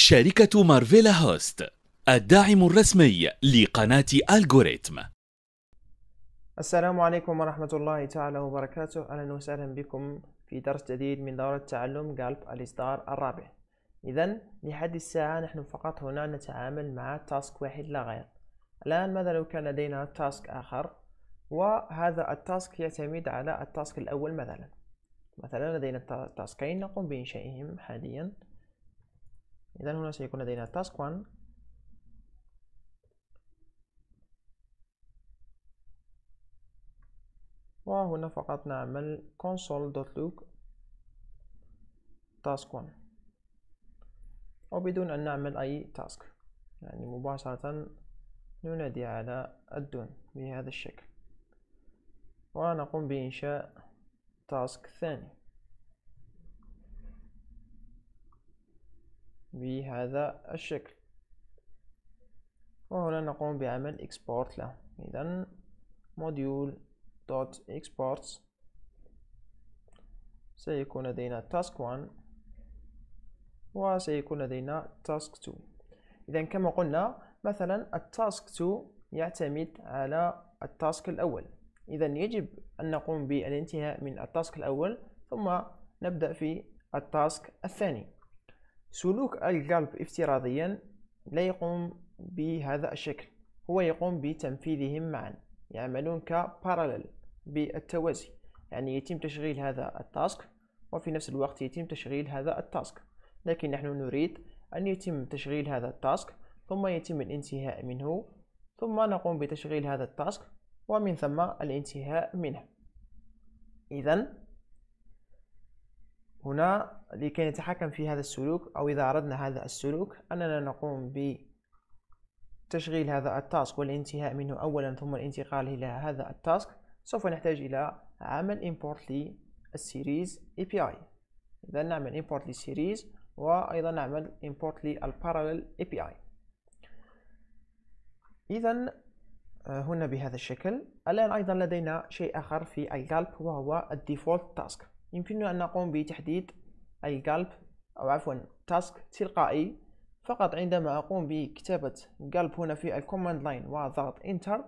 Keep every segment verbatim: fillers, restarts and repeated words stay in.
شركة مارفيلا هوست الداعم الرسمي لقناة الجوريتم. السلام عليكم ورحمة الله تعالى وبركاته. أهلا وسهلا بكم في درس جديد من دورة تعلم جالب الإصدار الرابع. إذن لحد الساعة نحن فقط هنا نتعامل مع تاسك واحد لا غير. الآن ماذا لو كان لدينا تاسك آخر وهذا التاسك يعتمد على التاسك الأول؟ مثلا مثلا لدينا تاسكين نقوم بإنشائهم حاليا. إذن هنا سيكون لدينا تاسك واحد وهنا فقط نعمل console.log تاسك واحد وبدون أن نعمل أي تاسك، يعني مباشرة ننادي على الدون بهذا الشكل ونقوم بإنشاء تاسك ثاني بهذا الشكل وهنا نقوم بعمل إكسبورت له. إذن موديول دوت إكسبورت سيكون لدينا تاسك واحد وسيكون لدينا تاسك اثنين. إذن كما قلنا مثلا التاسك اثنين يعتمد على التاسك الأول، إذن يجب أن نقوم بالانتهاء من التاسك الأول ثم نبدأ في التاسك الثاني. سلوك الجالب افتراضيا لا يقوم بهذا الشكل، هو يقوم بتنفيذهم معا، يعملون كبارالل بالتوازي، يعني يتم تشغيل هذا التاسك وفي نفس الوقت يتم تشغيل هذا التاسك، لكن نحن نريد أن يتم تشغيل هذا التاسك ثم يتم الانتهاء منه ثم نقوم بتشغيل هذا التاسك ومن ثم الانتهاء منه. إذن هنا لكي نتحكم في هذا السلوك أو إذا أردنا هذا السلوك أننا نقوم بتشغيل هذا التاسك والانتهاء منه أولا ثم الانتقال إلى هذا التاسك، سوف نحتاج إلى عمل import للسيريز إيه بي آي. إذا نعمل import للسيريز وأيضا نعمل import للparallel إيه بي آي. إذا هنا بهذا الشكل. الآن أيضا لدينا شيء آخر في الجالب وهو default task. يمكننا أن نقوم بتحديد الجالب أو عفوا تاسك تلقائي فقط عندما أقوم بكتابة جالب هنا في الكوماند لاين وضغط انتر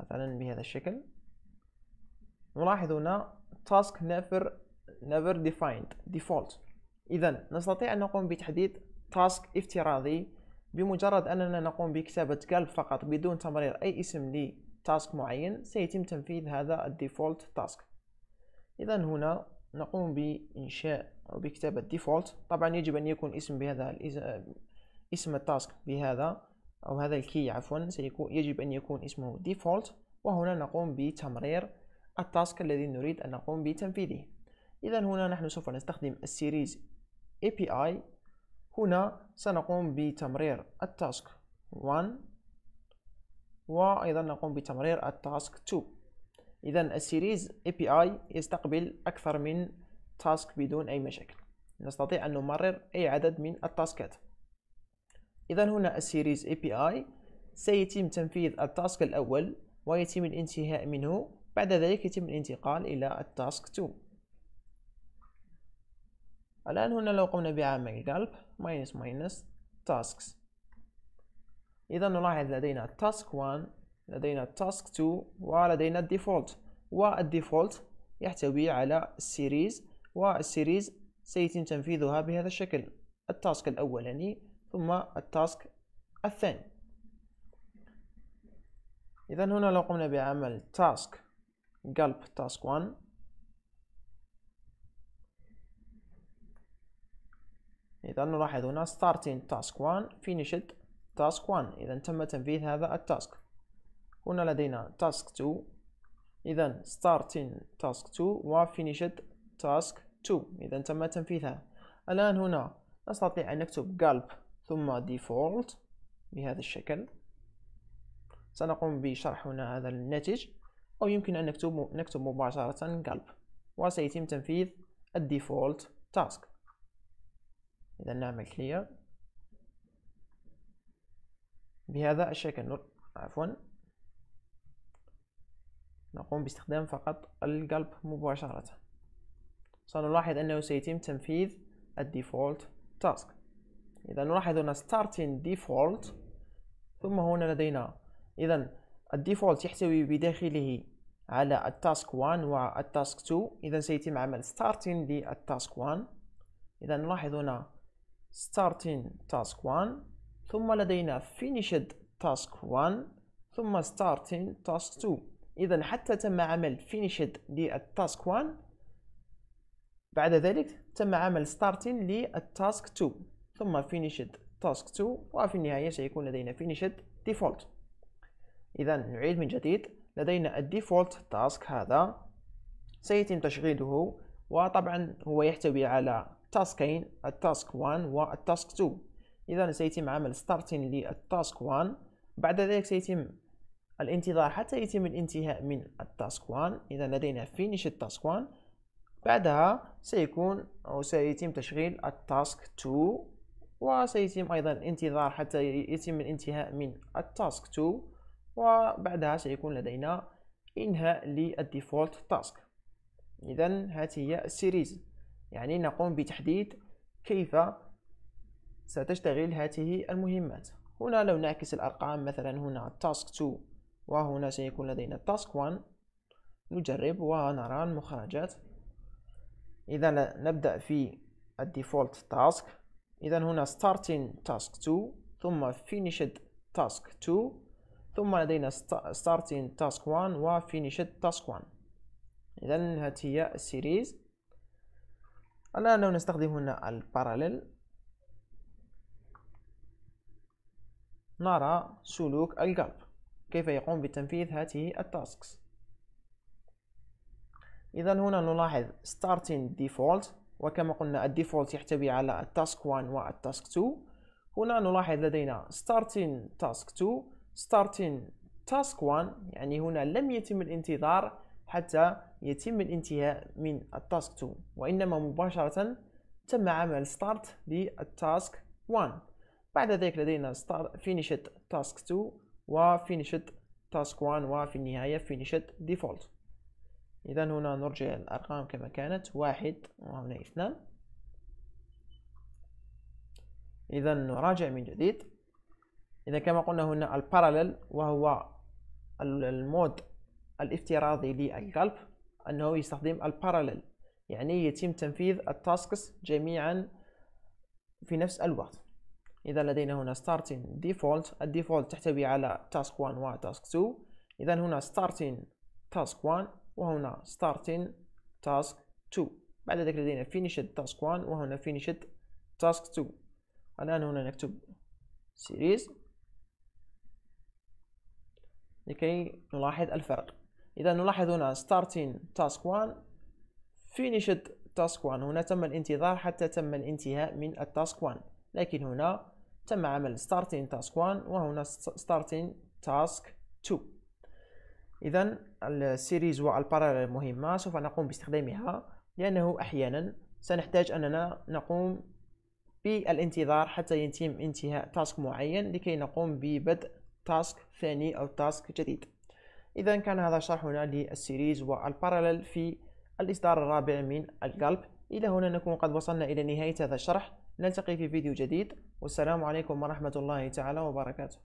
مثلا بهذا الشكل. نلاحظ هنا task never never defined default. إذا نستطيع أن نقوم بتحديد task افتراضي بمجرد أننا نقوم بكتابة جالب فقط بدون تمرير أي اسم لتاسك معين، سيتم تنفيذ هذا الديفولت تاسك. إذا هنا نقوم بإنشاء أو بكتابة ديفولت، طبعا يجب أن يكون اسم بهذا اسم التاسك بهذا أو هذا الكي عفوا سيكون يجب أن يكون اسمه ديفولت، وهنا نقوم بتمرير التاسك الذي نريد أن نقوم بتنفيذه. إذا هنا نحن سوف نستخدم السيريز إيه بي آي. هنا سنقوم بتمرير التاسك واحد وأيضا نقوم بتمرير التاسك اثنين. إذا السيريز إيه بي آي يستقبل أكثر من تاسك بدون أي مشاكل، نستطيع أن نمرر أي عدد من التاسكات. إذا هنا السيريز إيه بي آي سيتم تنفيذ التاسك الأول ويتم الانتهاء منه، بعد ذلك يتم الانتقال إلى التاسك اثنين. الآن هنا لو قمنا بعمل جالب ماينس ماينس تاسكس، إذا نلاحظ لدينا تاسك واحد، لدينا تاسك اثنين، ولدينا الديفولت، والديفولت يحتوي على السيريز، والسيريز سيتم تنفيذها بهذا الشكل، التاسك الأولاني ثم التاسك الثاني. إذا هنا لو قمنا بعمل تاسك جالب تاسك واحد إذا نلاحظ هنا starting task واحد finished task واحد، إذا تم تنفيذ هذا التاسك. هنا لدينا task اثنين، إذا starting task اثنين و finished task اثنين، إذا تم تنفيذها. الآن هنا نستطيع أن نكتب gulp ثم default بهذا الشكل، سنقوم بشرح هنا هذا الناتج، أو يمكن أن نكتب نكتب مباشرة gulp وسيتم تنفيذ الdefault task. إذا نعمل clear بهذا الشكل، عفوا نقوم باستخدام فقط الجالب مباشرة، سنلاحظ أنه سيتم تنفيذ الديفولت تاسك. إذا نلاحظ هنا starting default، ثم هنا لدينا إذا الديفولت يحتوي بداخله على التاسك واحد والتاسك اثنين، إذا سيتم عمل starting للتاسك واحد. إذا نلاحظ هنا starting task واحد، ثم لدينا finished task واحد، ثم starting task اثنين. إذا حتى تم عمل finished للتاسك واحد، بعد ذلك تم عمل starting للتاسك اثنين، ثم finished task اثنين، وفي النهاية سيكون لدينا finished default. إذا نعيد من جديد، لدينا الديفولت تاسك هذا سيتم تشغيله، وطبعا هو يحتوي على تاسكين، التاسك واحد والتاسك اثنين. إذا سيتم عمل starting للتاسك واحد، بعد ذلك سيتم الانتظار حتى يتم الانتهاء من التاسك واحد. إذا لدينا finish التاسك واحد، بعدها سيكون أو سيتم تشغيل التاسك اثنين، وسيتم أيضا الانتظار حتى يتم الانتهاء من التاسك اثنين، وبعدها سيكون لدينا إنهاء للديفولت تاسك. إذا هذه هي السيريز، يعني نقوم بتحديد كيف ستشتغل هذه المهمات. هنا لو نعكس الأرقام، مثلا هنا تاسك اثنين وهنا سيكون لدينا تاسك واحد. نجرب ونرى المخرجات. إذا نبدأ في الديفولت تاسك. إذا هنا starting task اثنين، ثم finished task اثنين، ثم لدينا starting task واحد و finished task واحد. إذا هذه هي السيريز. الآن لو نستخدم هنا الباراليل، نرى سلوك الجلب كيف يقوم بتنفيذ هذه التاسكس. إذا هنا نلاحظ starting default، وكما قلنا الديفولت يحتوي على التاسك واحد والتاسك اثنين. هنا نلاحظ لدينا starting task اثنين، starting task واحد، يعني هنا لم يتم الانتظار حتى يتم الانتهاء من التاسك اثنين، وإنما مباشرة تم عمل start للتاسك واحد. بعد ذلك لدينا start finished task اثنين و finished task واحد، وفي النهاية finished default. إذا هنا نرجع الأرقام كما كانت، واحد وهنا اثنان. إذا نراجع من جديد. إذا كما قلنا هنا البارالل، وهو المود الافتراضي للجلب، أنه يستخدم البارالل، يعني يتم تنفيذ التاسكس جميعا في نفس الوقت. إذا لدينا هنا starting default، الديفولت تحتوي على task واحد و task اثنين. إذا هنا starting task واحد وهنا starting task اثنين، بعد ذلك لدينا finished task واحد وهنا finished task اثنين. الآن هنا نكتب series لكي نلاحظ الفرق. إذا نلاحظ هنا starting task واحد، finished task واحد، هنا تم الانتظار حتى تم الانتهاء من التاسك واحد، لكن هنا تم عمل starting task واحد وهنا starting task اثنين. إذا السيريز والبارالل مهمة سوف نقوم باستخدامها، لأنه أحيانا سنحتاج أننا نقوم بالانتظار حتى يتم انتهاء تاسك معين لكي نقوم ببدء تاسك ثاني أو تاسك جديد. إذا كان هذا شرحنا للسيريز والبارالل في الإصدار الرابع من الجلب. إلى هنا نكون قد وصلنا إلى نهاية هذا الشرح، نلتقي في فيديو جديد، والسلام عليكم ورحمة الله تعالى وبركاته.